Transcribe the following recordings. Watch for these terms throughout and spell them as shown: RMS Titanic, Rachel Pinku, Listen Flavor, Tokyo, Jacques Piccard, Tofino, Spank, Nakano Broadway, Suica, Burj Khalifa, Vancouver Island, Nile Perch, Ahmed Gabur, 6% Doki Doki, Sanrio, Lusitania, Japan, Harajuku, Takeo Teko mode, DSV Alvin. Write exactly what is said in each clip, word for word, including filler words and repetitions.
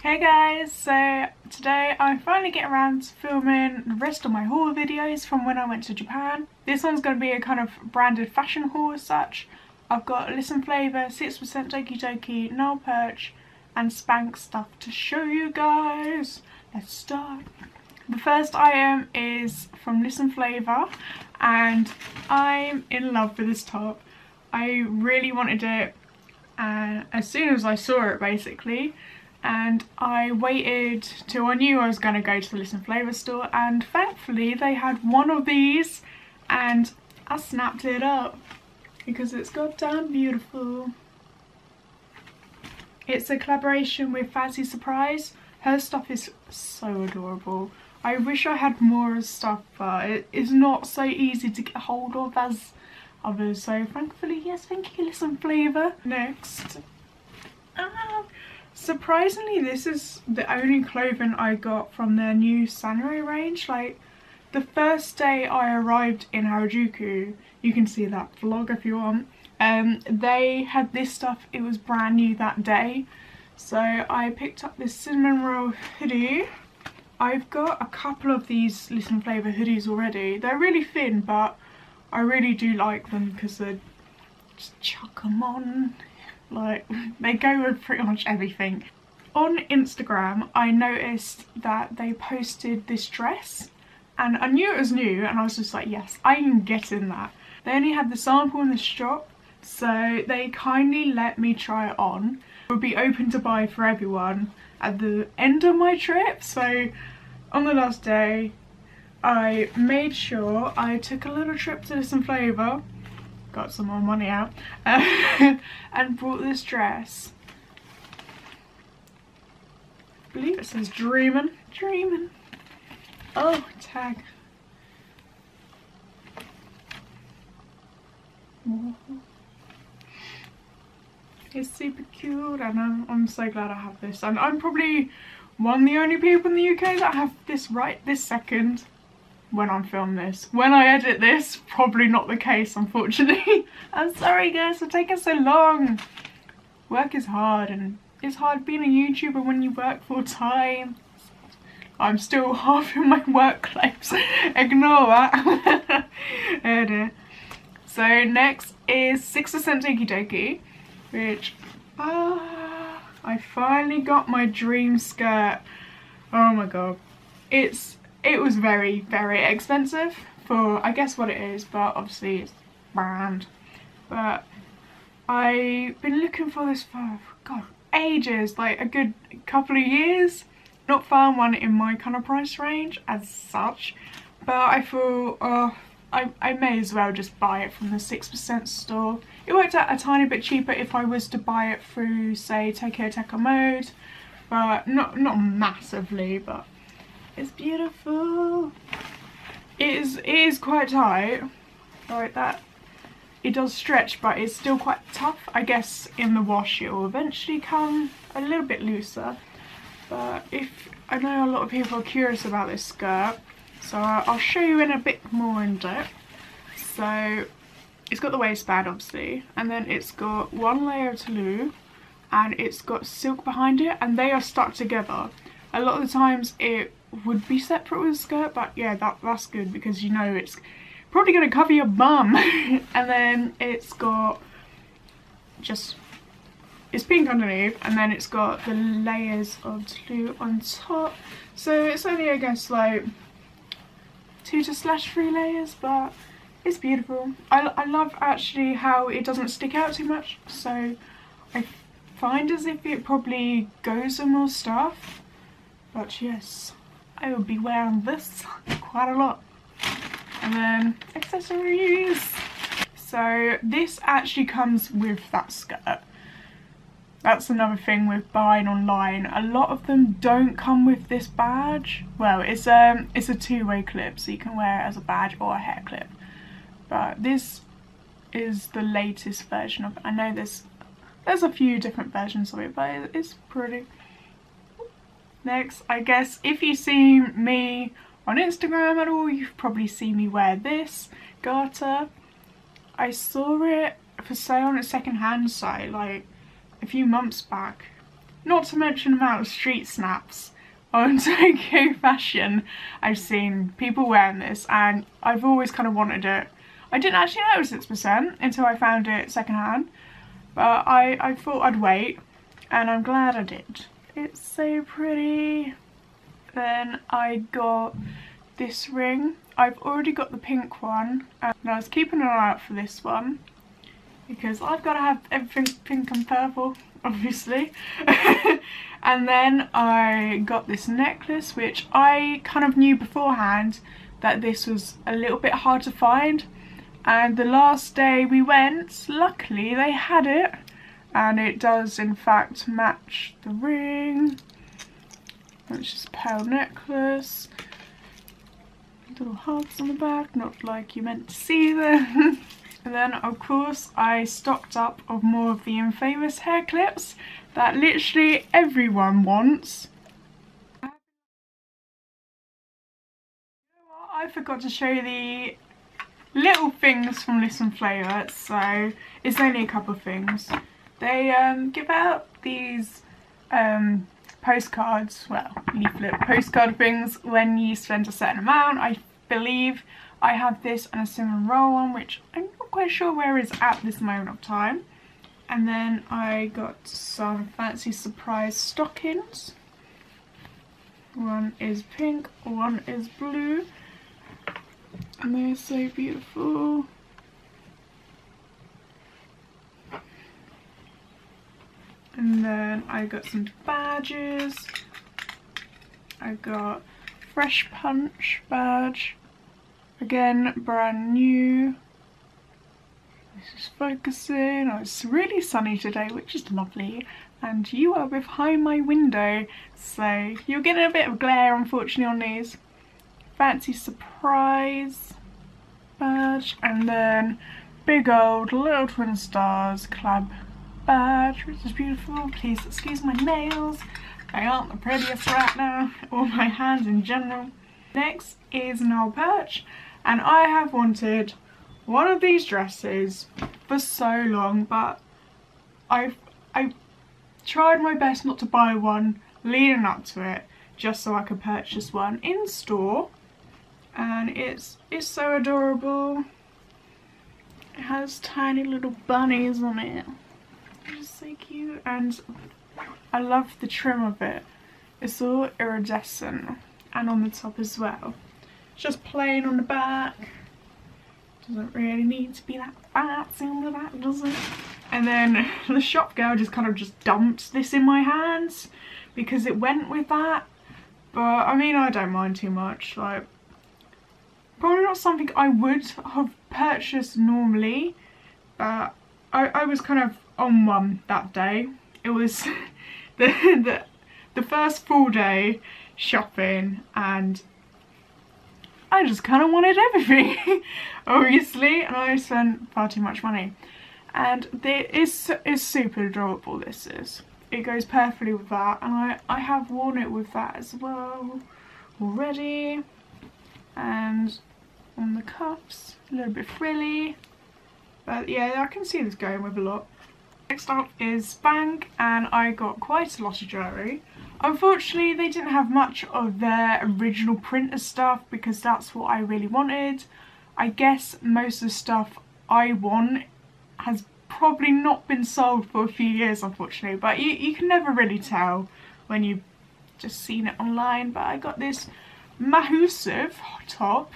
Hey guys, so today I finally get around to filming the rest of my haul videos from when I went to Japan. This one's going to be a kind of branded fashion haul as such. I've got Listen Flavor, six percent Doki Doki, Nile Perch and Spank stuff to show you guys. Let's start. The first item is from Listen Flavor and I'm in love with this top. I really wanted it uh, as soon as I saw it basically. And I waited till I knew I was going to go to the Listen Flavor store, and thankfully they had one of these and I snapped it up because it's goddamn beautiful. It's a collaboration with Fancy Surprise. Her stuff is so adorable. I wish I had more stuff, but it is not so easy to get hold of as others, so thankfully, yes, thank you Listen Flavor. Next. Ah. Surprisingly, this is the only clothing I got from their new Sanrio range. Like, the first day I arrived in Harajuku, you can see that vlog if you want, um, they had this stuff. It was brand new that day. So I picked up this cinnamon roll hoodie. I've got a couple of these Listen Flavor hoodies already. They're really thin, but I really do like them because they just chuck them on. Like, they go with pretty much everything. On Instagram, I noticed that they posted this dress and I knew it was new and I was just like, yes, I'm getting that. They only had the sample in the shop, so they kindly let me try it on. It would be open to buy for everyone at the end of my trip, so on the last day, I made sure I took a little trip to Listen Flavor, got some more money out, uh, and bought this dress. I believe it says dreamin', dreamin'. Oh, tag. It's super cute, and I'm, I'm so glad I have this. And I'm probably one of the only people in the U K that have this right this second. When I'm filming this. When I edit this, probably not the case, unfortunately. I'm sorry guys for taking so long. Work is hard, and it's hard being a YouTuber when you work full time. I'm still half in my work clothes. Ignore that. Oh dear. So next is six percent Doki Doki, which ah, I finally got my dream skirt. Oh my god. It's It was very, very expensive for, I guess, what it is, but obviously it's brand. But I've been looking for this for, god, ages, like a good couple of years. Not found one in my kind of price range as such, but I thought, oh, I, I may as well just buy it from the six percent store. It worked out a tiny bit cheaper if I was to buy it through, say, Takeo Teko Mode, but not, not massively, but... It's beautiful. It is, it is quite tight. Like that. It does stretch, but it's still quite tough. I guess in the wash it will eventually come a little bit looser. But if I know a lot of people are curious about this skirt, so I'll show you in a bit more in depth. So it's got the waistband obviously, and then it's got one layer of tulle, and it's got silk behind it, and they are stuck together. A lot of the times it would be separate with a skirt, but yeah, that, that's good because you know it's probably going to cover your bum. And then it's got just, it's pink underneath, and then it's got the layers of tulle on top. So it's only, I guess, like two to slash three layers, but it's beautiful. I, I love actually how it doesn't stick out too much, so I find as if it probably goes on more stuff. But yes, I will be wearing this quite a lot. And then accessories. So this actually comes with that skirt. That's another thing with buying online. A lot of them don't come with this badge. Well, it's um, it's a two-way clip, so you can wear it as a badge or a hair clip. But this is the latest version of it. I know there's there's a few different versions of it, but it's pretty. Next, I guess if you see me on Instagram at all, you've probably seen me wear this garter. I saw it for sale on a second hand site like a few months back. Not to mention the amount of street snaps on Tokyo fashion I've seen people wearing this, and I've always kind of wanted it. I didn't actually know it was six percent until I found it secondhand, but I, I thought I'd wait, and I'm glad I did. It's so pretty. Then I got this ring. I've already got the pink one, and I was keeping an eye out for this one because I've got to have everything pink and purple, obviously. And then I got this necklace, which I kind of knew beforehand that this was a little bit hard to find, and the last day we went, luckily they had it, and it does in fact match the ring, which is a pearl necklace. Little hearts on the back, not like you meant to see them. And then of course I stocked up on more of the infamous hair clips that literally everyone wants. I forgot to show you the little things from Listen Flavor, so it's only a couple of things. They um, give out these um, postcards, well, leaflet postcard things when you spend a certain amount. I believe I have this and a cinnamon roll one, which I'm not quite sure where is at this moment of time. And then I got some fancy surprise stockings. One is pink, one is blue. And they're so beautiful. And then I got some badges. I got Fresh Punch badge. Again, brand new. This is focusing. Oh, it's really sunny today, which is lovely. And you are behind my window, so you're getting a bit of glare, unfortunately, on these. Fancy surprise badge, and then big old Little Twin Stars collab badge, which is beautiful. Please excuse my nails, they aren't the prettiest right now, or my hands in general. Next is Nile Perch, and I have wanted one of these dresses for so long, but I've, I've tried my best not to buy one leading up to it, just so I could purchase one in store. And it's it's so adorable. It has tiny little bunnies on it. It's so cute, and I love the trim of it. It's all iridescent, and on the top as well. It's just plain on the back. Doesn't really need to be that fancy on the back, does it? And then the shop girl just kind of just dumped this in my hands because it went with that. But I mean, I don't mind too much. Like, probably not something I would have purchased normally, but I, I was kind of on one that day. It was the, the the first full day shopping, and I just kind of wanted everything, obviously, and I spent far too much money. And it is is super adorable. This is it goes perfectly with that, and I I have worn it with that as well already. And on the cuffs, a little bit frilly, but yeah, I can see this going with a lot. Next up is Spank, and I got quite a lot of jewellery. Unfortunately, they didn't have much of their original print of stuff because that's what I really wanted. I guess most of the stuff I want has probably not been sold for a few years, unfortunately, but you, you can never really tell when you've just seen it online. But I got this Mahusiv top.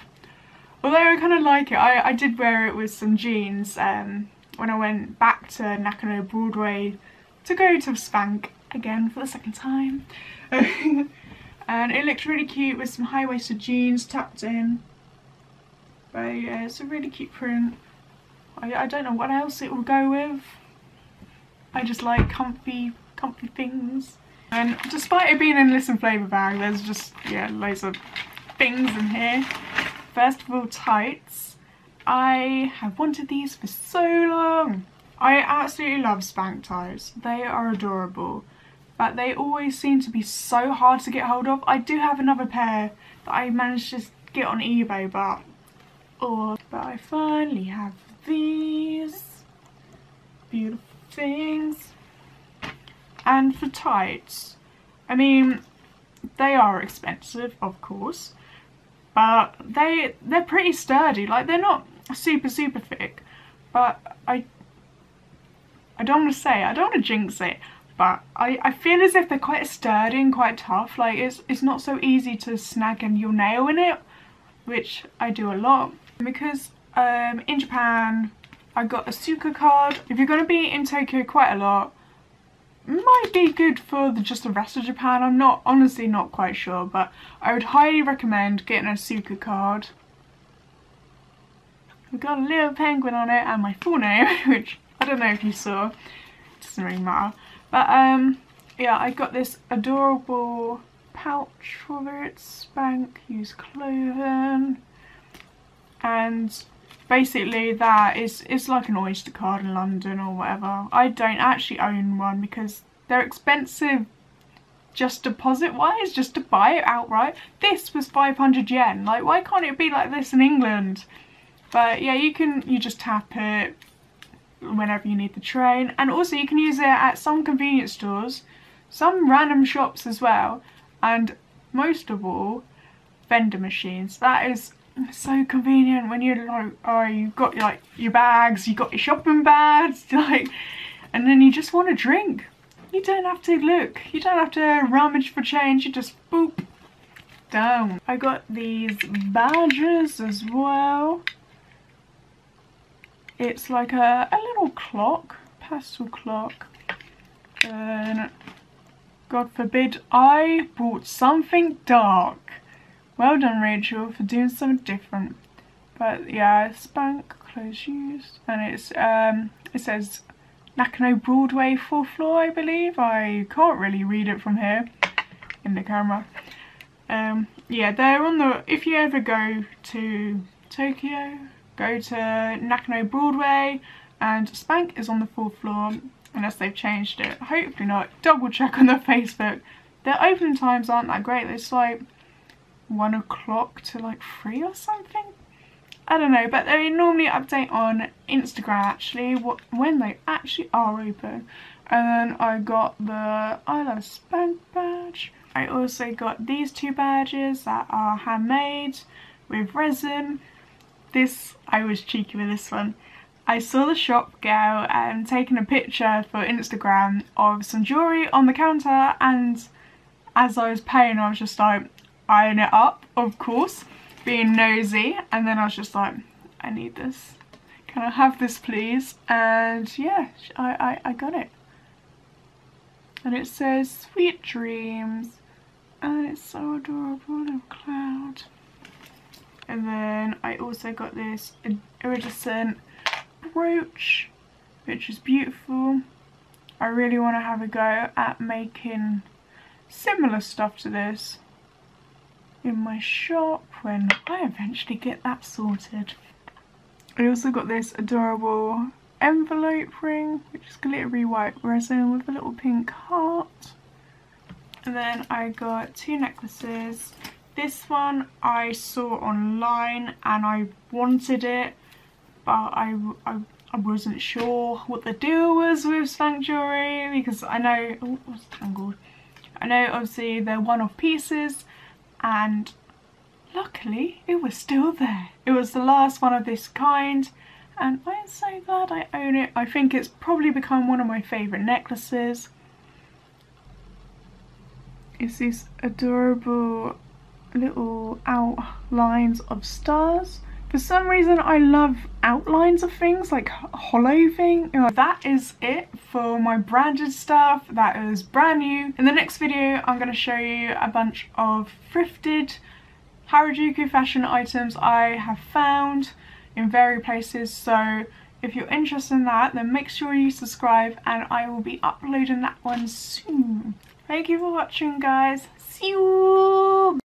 Although I kind of like it, I, I did wear it with some jeans um, when I went back to Nakano Broadway to go to Spank again for the second time. And it looked really cute with some high-waisted jeans tucked in. But yeah, it's a really cute print. I, I don't know what else it will go with. I just like comfy, comfy things. And despite it being in Listen Flavor bag, there's just, yeah, loads of things in here. First of all, tights. I have wanted these for so long. I absolutely love Spank tights. They are adorable, but they always seem to be so hard to get hold of. I do have another pair that I managed to get on eBay, but oh, but I finally have these beautiful things. And for tights, I mean, they are expensive, of course, but they they're pretty sturdy. Like, they're not super super thick, but I I don't want to say, I don't want to jinx it, but I, I feel as if they're quite sturdy and quite tough. Like, it's it's not so easy to snag and you'll nail in it, which I do a lot, because um, in Japan I got a Suica card. If you're going to be in Tokyo quite a lot, might be good for the, just the rest of Japan. I'm not honestly not quite sure, but I would highly recommend getting a Suica card. We've got a little penguin on it and my full name, which I don't know if you saw. It doesn't really matter. But um, yeah, I got this adorable pouch for it. Spank, use cloven, and basically that is it's like an Oyster card in London or whatever. I don't actually own one because they're expensive just deposit wise, just to buy it outright. This was five hundred yen. Like, why can't it be like this in England? But yeah, you can you just tap it whenever you need the train, and also you can use it at some convenience stores, some random shops as well, and most of all, vendor machines. That is so convenient when you're like, oh, you've got like your bags, you got your shopping bags, like, and then you just want a drink. You don't have to look, you don't have to rummage for change, you just boop down. I got these badges as well. It's like a, a little clock, pastel clock. Then, God forbid, I bought something dark. Well done, Rachel, for doing something different. But yeah, Spank, clothes used. And it's um, it says Nakano Broadway, fourth floor, I believe. I can't really read it from here in the camera. Um, yeah, they're on the, if you ever go to Tokyo, go to Nakano Broadway, and Spank is on the fourth floor, unless they've changed it. Hopefully not. Double check on their Facebook. Their opening times aren't that great. It's like one o'clock to like three or something. I don't know, but they normally update on Instagram actually what when they actually are open. And then I got the I Love Spank badge. I also got these two badges that are handmade with resin. This, I was cheeky with this one. I saw the shop girl um, taking a picture for Instagram of some jewellery on the counter, and as I was paying I was just like eyeing it up, of course, being nosy, and then I was just like, I need this. Can I have this please? And yeah, I, I, I got it. And it says Sweet Dreams, and it's so adorable, little cloud. And then I also got this iridescent brooch, which is beautiful. I really want to have a go at making similar stuff to this in my shop when I eventually get that sorted. I also got this adorable envelope ring, which is glittery white resin with a little pink heart. And then I got two necklaces. This one I saw online and I wanted it, but I, I, I wasn't sure what the deal was with Spank jewellery, because I know, oh, it was tangled. I know obviously they're one-off pieces, and luckily it was still there. It was the last one of this kind, and I'm so glad I own it. I think it's probably become one of my favourite necklaces. It's this adorable little outlines of stars. For some reason I love outlines of things, like hollow thing. That is it for my branded stuff that is brand new. In the next video I'm going to show you a bunch of thrifted Harajuku fashion items I have found in various places, so if you're interested in that then make sure you subscribe, and I will be uploading that one soon. Thank you for watching guys, see you!